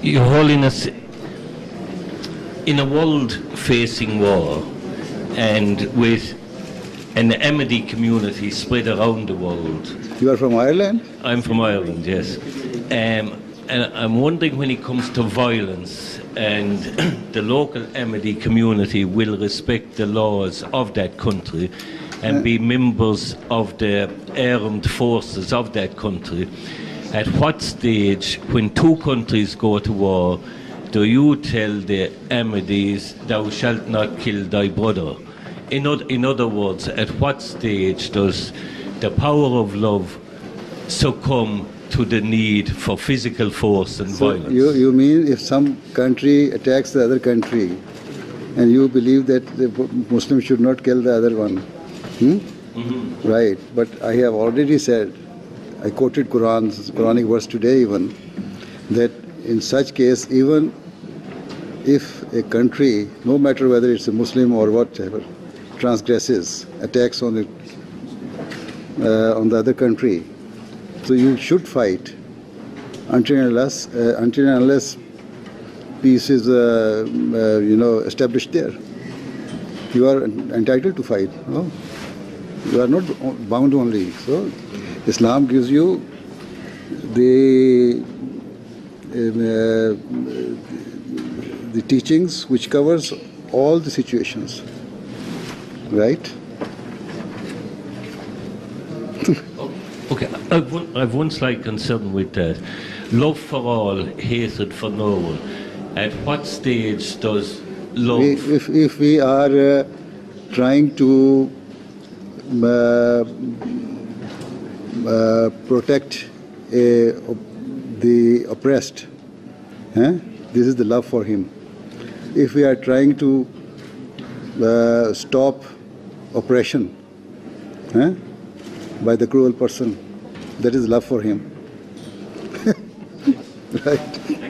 Your Holiness, in a world-facing war and with an Ahmadi community spread around the world. You are from Ireland? I'm from Ireland, yes. And I'm wondering, when it comes to violence, and the local Ahmadi community will respect the laws of that country and be members of the armed forces of that country. At what stage, when two countries go to war, do you tell the Ahmadis, thou shalt not kill thy brother? In other words, at what stage does the power of love succumb to the need for physical force and violence? You mean if some country attacks the other country and you believe that the Muslim should not kill the other one? Hmm? Mm-hmm. Right, but I have already said, I quoted Quranic verse today even, that in such case, even if a country, no matter whether it's a Muslim or whatever, transgresses, attacks on the other country, so you should fight until and unless peace is established there. You are entitled to fight. No? You are not bound only. So Islam gives you the teachings which covers all the situations, right? Okay, I've one slight concern with that. Love for all, hatred for no one. At what stage does love... If we are trying to protect the oppressed, this is the love for him. If we are trying to stop oppression by the cruel person, that is love for him. Right.